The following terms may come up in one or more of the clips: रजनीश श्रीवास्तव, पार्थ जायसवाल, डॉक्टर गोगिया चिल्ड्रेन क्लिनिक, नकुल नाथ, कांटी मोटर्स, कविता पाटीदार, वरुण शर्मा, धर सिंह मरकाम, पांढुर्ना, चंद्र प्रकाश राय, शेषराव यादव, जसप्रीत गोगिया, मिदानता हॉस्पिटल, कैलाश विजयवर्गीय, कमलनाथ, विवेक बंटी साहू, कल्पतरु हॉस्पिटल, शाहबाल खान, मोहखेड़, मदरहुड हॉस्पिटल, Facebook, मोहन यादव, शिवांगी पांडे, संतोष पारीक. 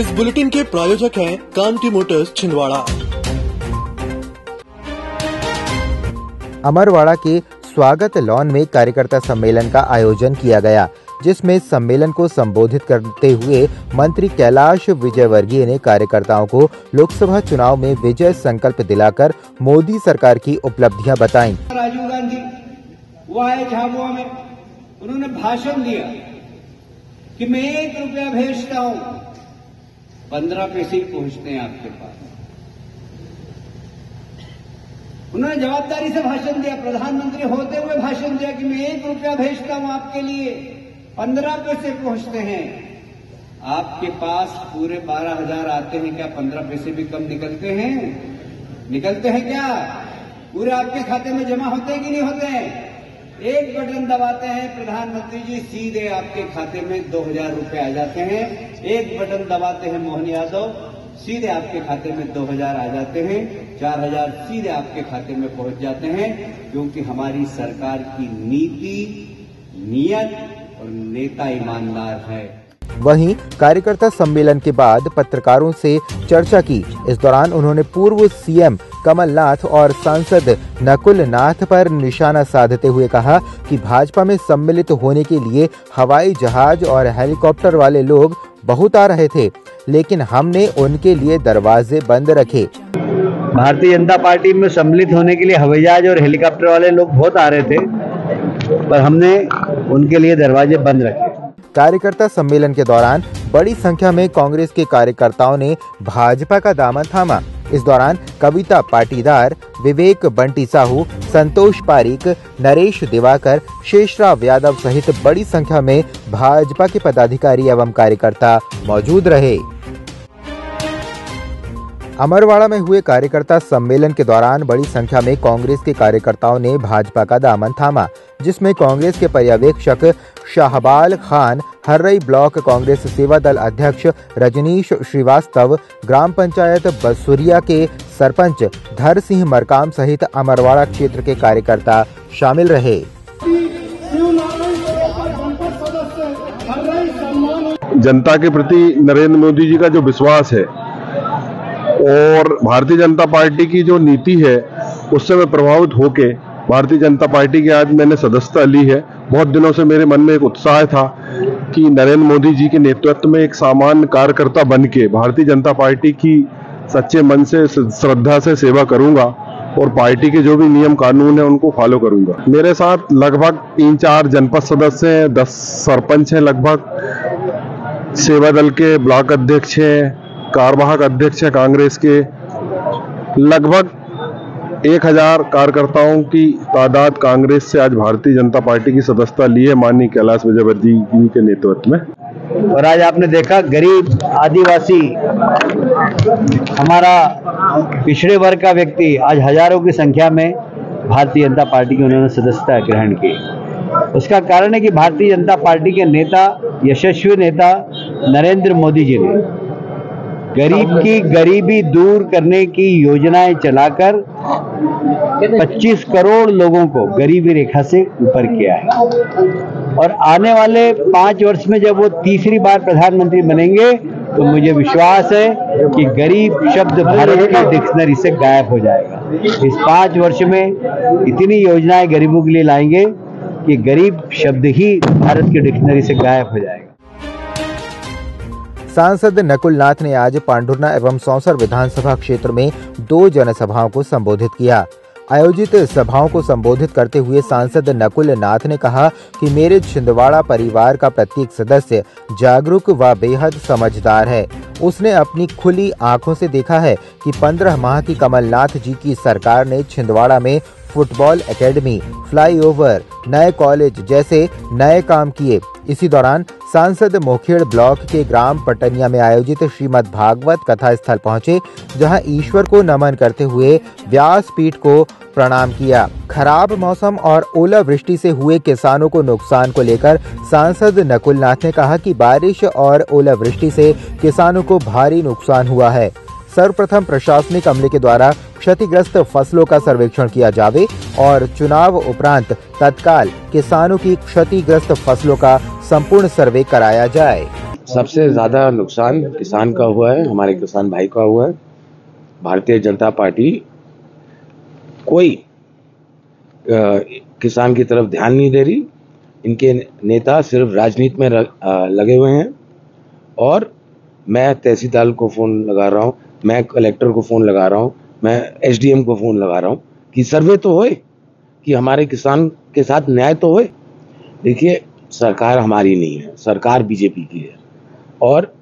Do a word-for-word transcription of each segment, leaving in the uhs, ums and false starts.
इस बुलेटिन के प्रायोजक हैं कांटी मोटर्स छिंदवाड़ा। अमरवाड़ा के स्वागत लॉन में कार्यकर्ता सम्मेलन का आयोजन किया गया, जिसमें सम्मेलन को संबोधित करते हुए मंत्री कैलाश विजयवर्गीय ने कार्यकर्ताओं को लोकसभा चुनाव में विजय संकल्प दिलाकर मोदी सरकार की उपलब्धियां बताईं। राजीव गांधी वो आए झाबुआ में, उन्होंने भाषण दिया कि मैं एक रुपया भेजता हूं, पंद्रह पैसे पहुंचते हैं आपके पास। उन्होंने जवाबदारी से भाषण दिया, प्रधानमंत्री होते हुए भाषण दिया कि मैं एक रुपया भेजता हूं आपके लिए, पंद्रह पैसे पहुंचते हैं आपके पास। पूरे बारह हजार आते हैं क्या? पंद्रह पैसे भी कम निकलते हैं? निकलते हैं क्या? पूरे आपके खाते में जमा होते हैं कि नहीं होते हैं? एक बटन दबाते हैं प्रधानमंत्री जी, सीधे आपके खाते में दो हजार रूपये आ जाते हैं। एक बटन दबाते हैं मोहन यादव, सीधे आपके खाते में दो हजार आ जाते हैं। चार हजार सीधे आपके खाते में पहुंच जाते हैं, क्योंकि हमारी सरकार की नीति, नियत और नेता ईमानदार है। वहीं कार्यकर्ता सम्मेलन के बाद पत्रकारों से चर्चा की। इस दौरान उन्होंने पूर्व सीएम कमलनाथ और सांसद नकुल नाथ पर निशाना साधते हुए कहा कि भाजपा में सम्मिलित होने के लिए हवाई जहाज और हेलीकॉप्टर वाले लोग बहुत आ रहे थे, लेकिन हमने उनके लिए दरवाजे बंद रखे। भारतीय जनता पार्टी में सम्मिलित होने के लिए हवाई जहाज और हेलीकॉप्टर वाले लोग बहुत आ रहे थे, पर हमने उनके लिए दरवाजे बंद रखे। कार्यकर्ता सम्मेलन के दौरान बड़ी संख्या में कांग्रेस के कार्यकर्ताओं ने भाजपा का दामन थामा। इस दौरान कविता पाटीदार, विवेक बंटी साहू, संतोष पारीक, नरेश दिवाकर, शेषराव यादव सहित बड़ी संख्या में भाजपा के पदाधिकारी एवं कार्यकर्ता मौजूद रहे। अमरवाड़ा में हुए कार्यकर्ता सम्मेलन के दौरान बड़ी संख्या में कांग्रेस के कार्यकर्ताओं ने भाजपा का दामन थामा, जिसमें कांग्रेस के पर्यवेक्षक शाहबाल खान, हर्रई ब्लॉक कांग्रेस सेवा दल अध्यक्ष रजनीश श्रीवास्तव, ग्राम पंचायत बसुरिया के सरपंच धर सिंह मरकाम सहित अमरवाड़ा क्षेत्र के कार्यकर्ता शामिल रहे। जनता के प्रति नरेंद्र मोदी जी का जो विश्वास है और भारतीय जनता पार्टी की जो नीति है, उससे मैं प्रभावित होकर भारतीय जनता पार्टी की आज मैंने सदस्यता ली है। बहुत दिनों से मेरे मन में एक उत्साह था कि नरेंद्र मोदी जी के नेतृत्व में एक सामान्य कार्यकर्ता बनके भारतीय जनता पार्टी की सच्चे मन से, श्रद्धा से सेवा करूंगा और पार्टी के जो भी नियम कानून है उनको फॉलो करूंगा। मेरे साथ लगभग तीन चार जनपद सदस्य हैं, दस सरपंच हैं, लगभग सेवा दल के ब्लॉक अध्यक्ष हैं, कार्यवाहक अध्यक्ष है कांग्रेस के, लगभग एक हजार कार्यकर्ताओं की तादाद कांग्रेस से आज भारतीय जनता पार्टी की सदस्यता लिए माननीय कैलाश विजयवर्गीय जी के नेतृत्व में। और आज आपने देखा, गरीब आदिवासी, हमारा पिछड़े वर्ग का व्यक्ति आज हजारों की संख्या में भारतीय जनता पार्टी की उन्होंने सदस्यता ग्रहण की। उसका कारण है कि भारतीय जनता पार्टी के नेता, यशस्वी नेता नरेंद्र मोदी जी ने गरीब की गरीबी दूर करने की योजनाएं चलाकर पच्चीस करोड़ लोगों को गरीबी रेखा से ऊपर किया है। और आने वाले पाँच वर्ष में जब वो तीसरी बार प्रधानमंत्री बनेंगे तो मुझे विश्वास है कि गरीब शब्द भारत की डिक्शनरी से गायब हो जाएगा। इस पाँच वर्ष में इतनी योजनाएं गरीबों के लिए लाएंगे कि गरीब शब्द ही भारत की डिक्शनरी से गायब हो जाएगा। सांसद नकुल नाथ ने आज पांढुर्ना एवं सौंसर विधानसभा क्षेत्र में दो जनसभाओं को संबोधित किया। आयोजित सभाओं को संबोधित करते हुए सांसद नकुल नाथ ने कहा कि मेरे छिंदवाड़ा परिवार का प्रत्येक सदस्य जागरूक व बेहद समझदार है। उसने अपनी खुली आंखों से देखा है कि पंद्रह माह की कमलनाथ जी की सरकार ने छिंदवाड़ा में फुटबॉल एकेडमी, फ्लाईओवर, नए कॉलेज जैसे नए काम किए। इसी दौरान सांसद मोहखेड़ ब्लॉक के ग्राम पटनिया में आयोजित श्रीमद् भागवत कथा स्थल पहुंचे, जहां ईश्वर को नमन करते हुए व्यास पीठ को प्रणाम किया। खराब मौसम और ओलावृष्टि से हुए किसानों को नुकसान को लेकर सांसद नकुल नाथ ने कहा कि बारिश और ओलावृष्टि से किसानों को भारी नुकसान हुआ है। सर्वप्रथम प्रशासनिक अमले के द्वारा क्षतिग्रस्त फसलों का सर्वेक्षण किया जावे और चुनाव उपरांत तत्काल किसानों की क्षतिग्रस्त फसलों का संपूर्ण सर्वे कराया जाए। सबसे ज़्यादा नुकसान किसान का हुआ है, हमारे किसान भाई का हुआ है। भारतीय जनता पार्टी कोई आ, किसान की तरफ ध्यान नहीं दे रही। इनके नेता सिर्फ राजनीति में रग, आ, लगे हुए हैं। और मैं तहसीलदार को फ़ोन लगा रहा हूँ, मैं कलेक्टर को फ़ोन लगा रहा हूँ, मैं एसडीएम को फ़ोन लगा रहा हूँ कि सर्वे तो होए, कि हमारे किसान के साथ न्याय तो होए। देखिए, सरकार हमारी नहीं है, सरकार बीजेपी की है। और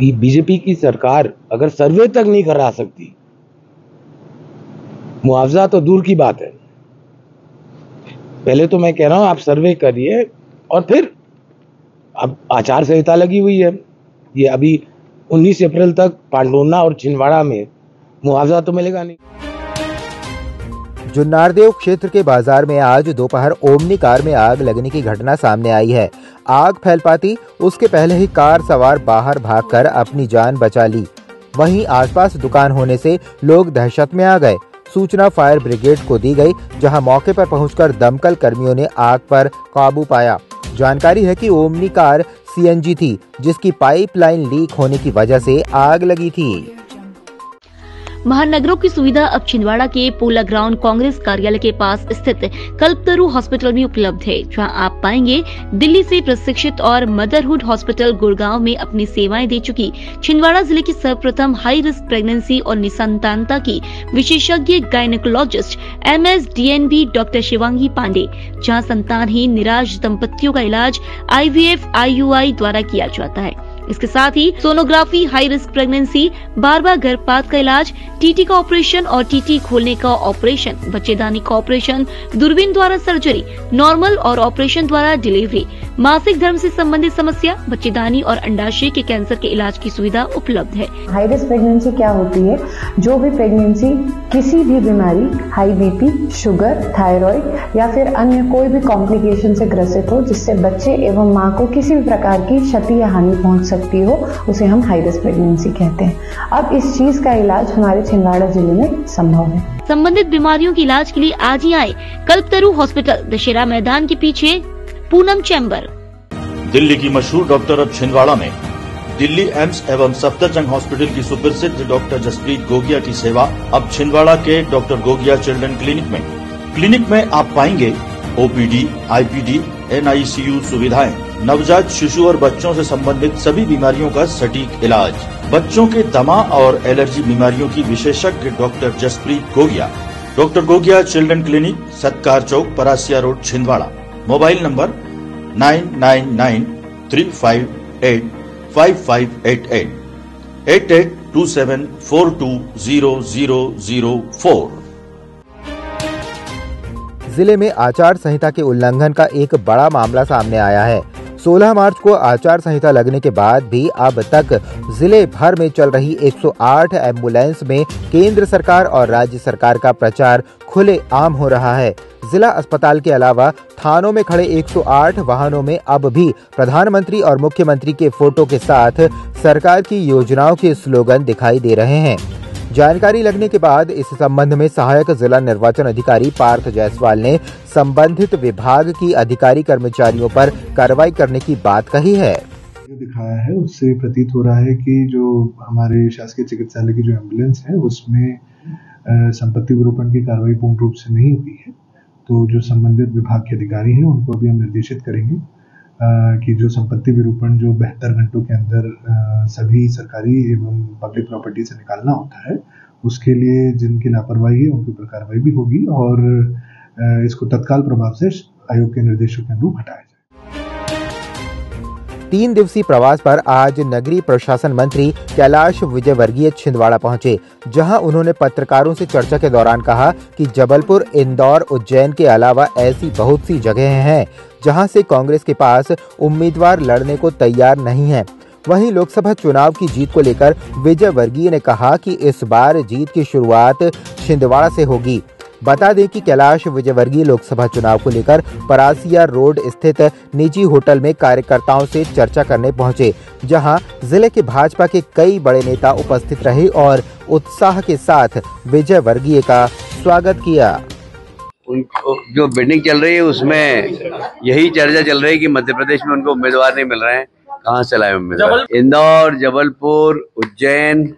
बीजेपी की सरकार अगर सर्वे तक नहीं करा सकती, मुआवजा तो दूर की बात है। पहले तो मैं कह रहा हूं, आप सर्वे करिए। और फिर अब आचार संहिता लगी हुई है, ये अभी उन्नीस अप्रैल तक पांढुर्ना और छिंदवाड़ा में मुआवजा तो मिलेगा नहीं। जुन्नारदेव क्षेत्र के बाजार में आज दोपहर ओमनी कार में आग लगने की घटना सामने आई है। आग फैल पाती उसके पहले ही कार सवार बाहर भागकर अपनी जान बचा ली। वहीं आसपास दुकान होने से लोग दहशत में आ गए। सूचना फायर ब्रिगेड को दी गई, जहां मौके पर पहुंचकर दमकल कर्मियों ने आग पर काबू पाया। जानकारी है कि ओमनी कार सीएनजी थी, जिसकी पाइपलाइन लीक होने की वजह से आग लगी थी। महानगरों की सुविधा अब छिंदवाड़ा के पोला ग्राउंड कांग्रेस कार्यालय के पास स्थित कल्पतरु हॉस्पिटल में उपलब्ध है, जहां आप पाएंगे दिल्ली से प्रशिक्षित और मदरहुड हॉस्पिटल गुड़गांव में अपनी सेवाएं दे चुकी छिंदवाड़ा जिले की सर्वप्रथम हाई रिस्क प्रेगनेंसी और निसंतानता की विशेषज्ञ gynaecologist M S D N B doctor शिवांगी पांडे, जहाँ संतानहीन निराश दंपतियों का इलाज I V F I U I द्वारा किया जाता है। इसके साथ ही सोनोग्राफी, हाई रिस्क प्रेगनेंसी, बार बार गर्भपात का इलाज, टीटी का ऑपरेशन और टीटी खोलने का ऑपरेशन, बच्चेदानी का ऑपरेशन, दूरबीन द्वारा सर्जरी, नॉर्मल और ऑपरेशन द्वारा डिलीवरी, मासिक धर्म से संबंधित समस्या, बच्चेदानी और अंडाशय के कैंसर के इलाज की सुविधा उपलब्ध है। हाई रिस्क प्रेगनेंसी क्या होती है? जो भी प्रेगनेंसी किसी भी बीमारी, हाई बीपी, शुगर, थायराइड या फिर अन्य कोई भी कॉम्प्लिकेशन से ग्रसित हो, जिससे बच्चे एवं माँ को किसी भी प्रकार की क्षति या हानि पहुँच सकती हो, उसे हम हाई रिस्क प्रेगनेंसी कहते हैं। अब इस चीज का इलाज हमारे छिंदवाड़ा जिले में संभव है। संबंधित बीमारियों के इलाज के लिए आज ही आए कल्पतरु हॉस्पिटल, दशहरा मैदान के पीछे, पूनम चैम्बर। दिल्ली की मशहूर डॉक्टर अब छिंदवाड़ा में दिल्ली एम्स एवं सफदरजंग हॉस्पिटल की सुप्रसिद्ध डॉक्टर जसप्रीत गोगिया की सेवा अब छिंदवाड़ा के डॉक्टर गोगिया चिल्ड्रेन क्लिनिक में। क्लिनिक में आप पाएंगे ओपीडी, आईपीडी, एनआईसीयू सुविधाएं, नवजात शिशु और बच्चों से संबंधित सभी बीमारियों का सटीक इलाज, बच्चों के दमा और एलर्जी बीमारियों की विशेषज्ञ doctor जसप्रीत गोगिया। Doctor Gogia children clinic, Satkar चौक, Parasia road, Chhindwara. Mobile number nine nine nine three five eight five five eight eight eight eight two seven four two zero zero zero four. जिले में आचार संहिता के उल्लंघन का एक बड़ा मामला सामने आया है। सोलह मार्च को आचार संहिता लगने के बाद भी अब तक जिले भर में चल रही एक सौ आठ एम्बुलेंस में केंद्र सरकार और राज्य सरकार का प्रचार खुले आम हो रहा है। जिला अस्पताल के अलावा थानों में खड़े एक सौ आठ वाहनों में अब भी प्रधानमंत्री और मुख्यमंत्री के फोटो के साथ सरकार की योजनाओं के स्लोगन दिखाई दे रहे हैं। जानकारी लगने के बाद इस संबंध में सहायक जिला निर्वाचन अधिकारी पार्थ जायसवाल ने संबंधित विभाग की अधिकारी कर्मचारियों पर कार्रवाई करने की बात कही है। जो दिखाया है उससे प्रतीत हो रहा है कि जो हमारे शासकीय चिकित्सालय की जो एम्बुलेंस है उसमें संपत्ति विरूपण की कार्रवाई पूर्ण रूप से नहीं हुई है। तो जो संबंधित विभाग के अधिकारी हैं उनको अभी हम निर्देशित करेंगे कि जो संपत्ति विरूपण जो बहत्तर घंटों के अंदर सभी सरकारी एवं पब्लिक प्रॉपर्टी से निकालना होता है, उसके लिए जिनकी लापरवाही है उनके ऊपर कार्रवाई भी होगी और इसको तत्काल प्रभाव से आयोग के निर्देशों के अनुरूप हटाया जाए। तीन दिवसीय प्रवास पर आज नगरीय प्रशासन मंत्री कैलाश विजयवर्गीय छिंदवाड़ा पहुंचे, जहां उन्होंने पत्रकारों से चर्चा के दौरान कहा कि जबलपुर, इंदौर, उज्जैन के अलावा ऐसी बहुत सी जगहें हैं जहां से कांग्रेस के पास उम्मीदवार लड़ने को तैयार नहीं है। वहीं लोकसभा चुनाव की जीत को लेकर विजयवर्गीय ने कहा कि इस बार जीत की शुरुआत छिंदवाड़ा से होगी। बता दें कि कैलाश विजयवर्गीय लोकसभा चुनाव को लेकर परासिया रोड स्थित निजी होटल में कार्यकर्ताओं से चर्चा करने पहुंचे, जहां जिले के भाजपा के कई बड़े नेता उपस्थित रहे और उत्साह के साथ विजयवर्गीय का स्वागत किया। उनको जो बिल्डिंग चल रही है उसमें यही चर्चा चल रही है कि मध्य प्रदेश में उनको उम्मीदवार नहीं मिल रहे हैं, कहाँ से लाए उम्मीदवार। इंदौर, जबलपुर, उज्जैन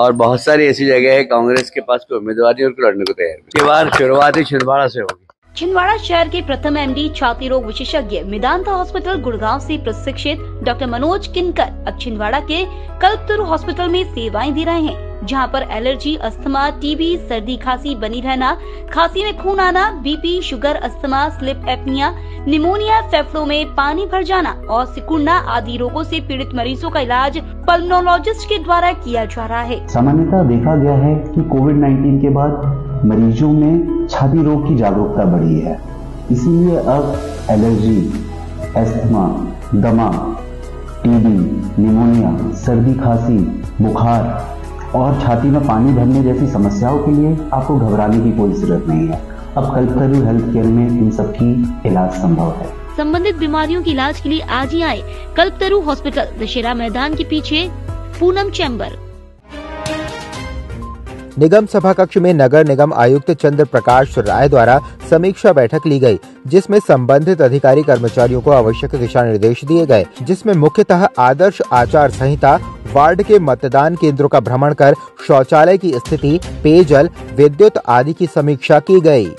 और बहुत सारी ऐसी जगह है कांग्रेस के पास कोई उम्मीदवार नहीं और लड़ने को तैयार। इसके बाद शुरुआत ही छिंदवाड़ा से होगी। छिंदवाड़ा शहर के प्रथम एमडी छाती रोग विशेषज्ञ मिदानता हॉस्पिटल गुड़गांव से प्रशिक्षित डॉक्टर मनोज किनकर अब छिंदवाड़ा के कल्पतरु हॉस्पिटल में सेवाएं दे रहे हैं, जहां पर एलर्जी, अस्थमा, टीबी, सर्दी खांसी बनी रहना, खांसी में खून आना, BP, sugar, asthma, sleep apnoea, pneumonia, फेफड़ों में पानी भर जाना और सिकुड़ना आदि रोगों से पीड़ित मरीजों का इलाज पल्मोनोलॉजिस्ट के द्वारा किया जा रहा है। सामान्यतः देखा गया है कि कोविड उन्नीस के बाद मरीजों में छाती रोग की जागरूकता बढ़ी है, इसीलिए अब एलर्जी, अस्थमा, दमा, टीबी, निमोनिया, सर्दी खांसी, बुखार और छाती में पानी भरने जैसी समस्याओं के लिए आपको घबराने की कोई जरूरत नहीं है। अब कल्पतरु हेल्थ केयर में इन सब की इलाज संभव है। संबंधित बीमारियों के इलाज के लिए आज ही आए कल्पतरु हॉस्पिटल, दशहरा मैदान के पीछे, पूनम चैम्बर। निगम सभा कक्ष में नगर निगम आयुक्त चंद्र प्रकाश राय द्वारा समीक्षा बैठक ली गई, जिसमें संबंधित अधिकारी कर्मचारियों को आवश्यक दिशा निर्देश दिए गए, जिसमें मुख्यतः आदर्श आचार संहिता, वार्ड के मतदान केंद्रों का भ्रमण कर शौचालय की स्थिति, पेयजल, विद्युत आदि की समीक्षा की गई।